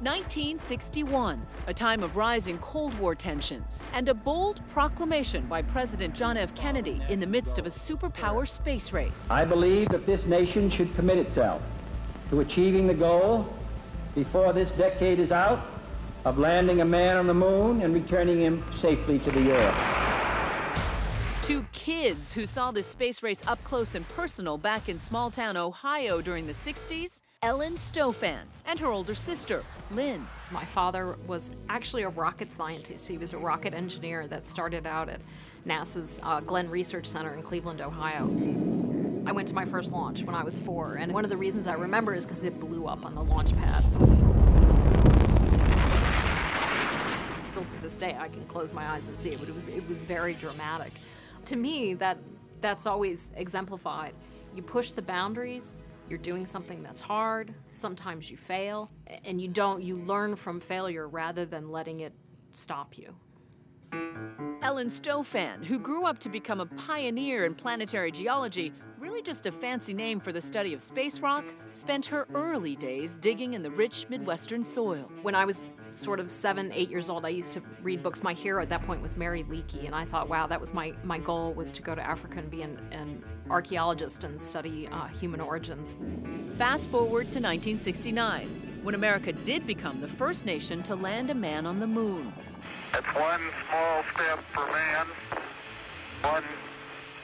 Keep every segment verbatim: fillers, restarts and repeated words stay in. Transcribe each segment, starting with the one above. nineteen sixty-one, a time of rising Cold War tensions, and a bold proclamation by President John F. Kennedy in the midst of a superpower space race. I believe that this nation should commit itself to achieving the goal, before this decade is out, of landing a man on the moon and returning him safely to the Earth. To kids who saw this space race up close and personal back in small-town Ohio during the sixties, Ellen Stofan and her older sister, Lynn. My father was actually a rocket scientist. He was a rocket engineer that started out at NASA's uh, Glenn Research Center in Cleveland, Ohio. I went to my first launch when I was four, and one of the reasons I remember is because it blew up on the launch pad. Still to this day, I can close my eyes and see it, but it was, it was very dramatic. To me, that, that's always exemplified. You push the boundaries. You're doing something that's hard, sometimes you fail, and you don't, you learn from failure rather than letting it stop you. Ellen Stofan, who grew up to become a pioneer in planetary geology, really just a fancy name for the study of space rock, spent her early days digging in the rich Midwestern soil. When I was sort of seven, eight years old, I used to read books. My hero at that point was Mary Leakey, and I thought, wow, that was my, my goal, was to go to Africa and be an, an archaeologist and study uh, human origins. Fast forward to nineteen sixty-nine, when America did become the first nation to land a man on the moon. It's one small step for man, one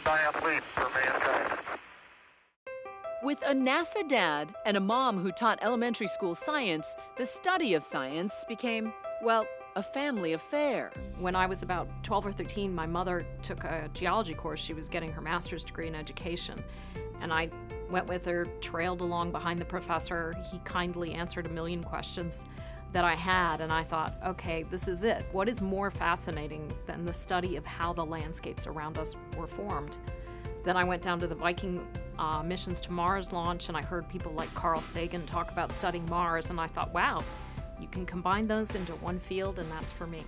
giant leap for mankind. With a NASA dad and a mom who taught elementary school science, the study of science became, well, a family affair. When I was about twelve or thirteen, my mother took a geology course. She was getting her master's degree in education. And I went with her, trailed along behind the professor. He kindly answered a million questions that I had, and I thought, okay, this is it. What is more fascinating than the study of how the landscapes around us were formed? Then I went down to the Viking uh, missions to Mars launch, and I heard people like Carl Sagan talk about studying Mars, and I thought, wow, you can combine those into one field, and that's for me.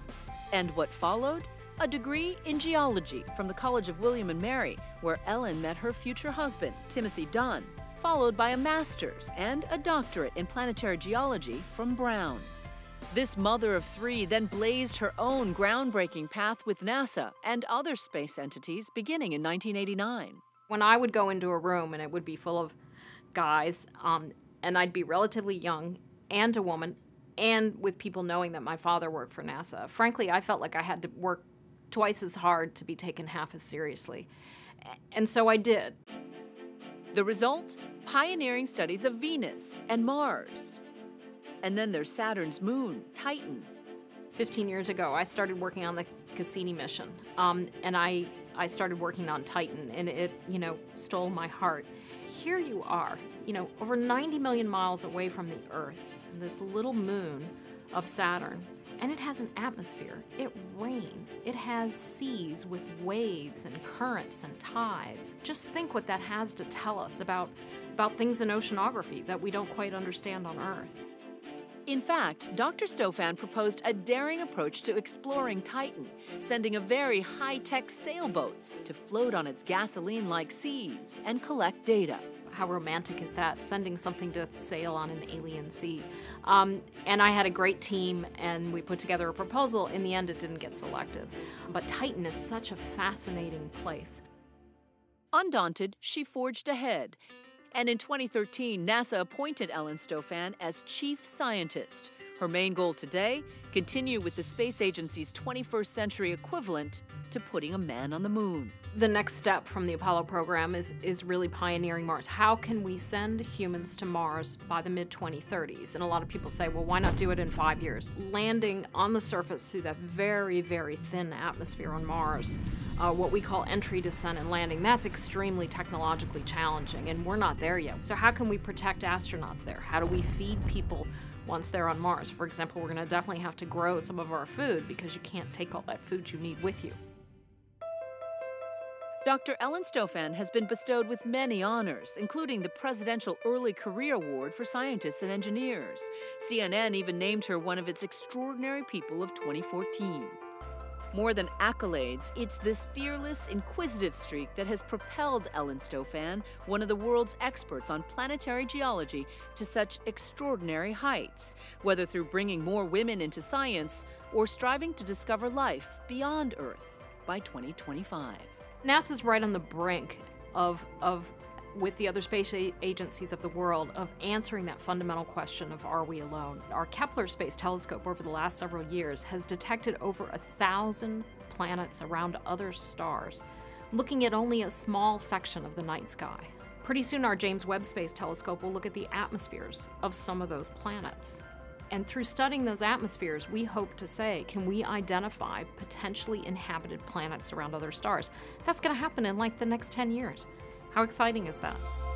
And what followed? A degree in geology from the College of William and Mary, where Ellen met her future husband, Timothy Dunn, followed by a master's and a doctorate in planetary geology from Brown. This mother of three then blazed her own groundbreaking path with NASA and other space entities beginning in nineteen eighty-nine. When I would go into a room, and it would be full of guys, um, and I'd be relatively young and a woman, and with people knowing that my father worked for NASA, frankly, I felt like I had to work twice as hard to be taken half as seriously. And so I did. The result? Pioneering studies of Venus and Mars. And then there's Saturn's moon, Titan. fifteen years ago, I started working on the Cassini mission, um, and I, I started working on Titan, and it, you know, stole my heart. Here you are, you know, over ninety million miles away from the Earth, and this little moon of Saturn, and it has an atmosphere. It rains. It has seas with waves and currents and tides. Just think what that has to tell us about, about things in oceanography that we don't quite understand on Earth. In fact, Doctor Stofan proposed a daring approach to exploring Titan, sending a very high-tech sailboat to float on its gasoline-like seas and collect data. How romantic is that, sending something to sail on an alien sea? Um, and I had a great team, and we put together a proposal. In the end, it didn't get selected. But Titan is such a fascinating place. Undaunted, she forged ahead. And in twenty thirteen, NASA appointed Ellen Stofan as chief scientist. Her main goal today, continue with the space agency's twenty-first century equivalent to putting a man on the moon. The next step from the Apollo program is, is really pioneering Mars. How can we send humans to Mars by the mid twenty thirties? And a lot of people say, well, why not do it in five years? Landing on the surface through that very, very thin atmosphere on Mars, uh, what we call entry, descent, and landing, that's extremely technologically challenging, and we're not there yet. So how can we protect astronauts there? How do we feed people once they're on Mars? For example, we're gonna definitely have to grow some of our food because you can't take all that food you need with you. Doctor Ellen Stofan has been bestowed with many honors, including the Presidential Early Career Award for Scientists and Engineers. C N N even named her one of its extraordinary people of twenty fourteen. More than accolades, it's this fearless, inquisitive streak that has propelled Ellen Stofan, one of the world's experts on planetary geology, to such extraordinary heights, whether through bringing more women into science or striving to discover life beyond Earth by twenty twenty-five. NASA's right on the brink of, of with the other space agencies of the world, of answering that fundamental question of, are we alone? Our Kepler Space Telescope over the last several years has detected over a thousand planets around other stars, looking at only a small section of the night sky. Pretty soon our James Webb Space Telescope will look at the atmospheres of some of those planets. And through studying those atmospheres, we hope to say, can we identify potentially inhabited planets around other stars? That's gonna happen in like the next ten years. How exciting is that?